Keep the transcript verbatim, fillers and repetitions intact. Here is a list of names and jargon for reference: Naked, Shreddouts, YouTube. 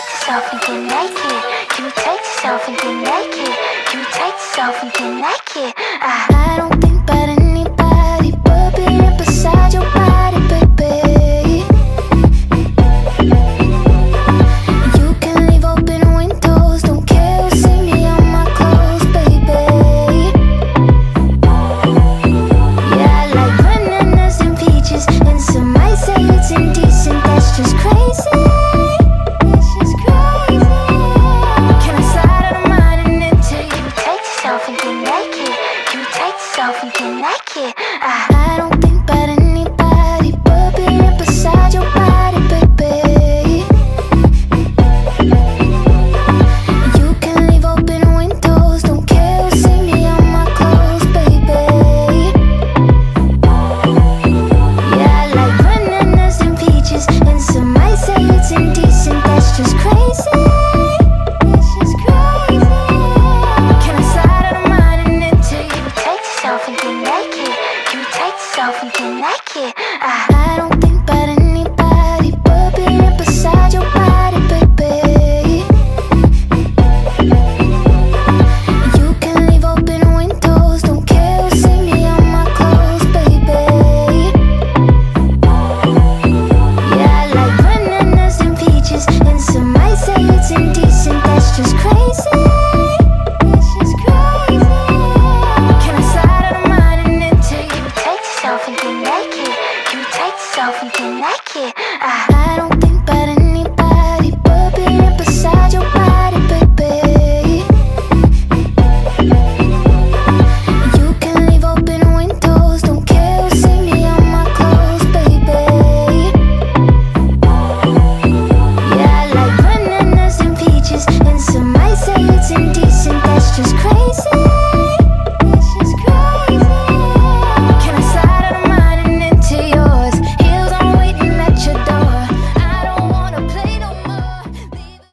take yourself and get naked. You take yourself and get naked. You take yourself and get naked. I, I don't think that.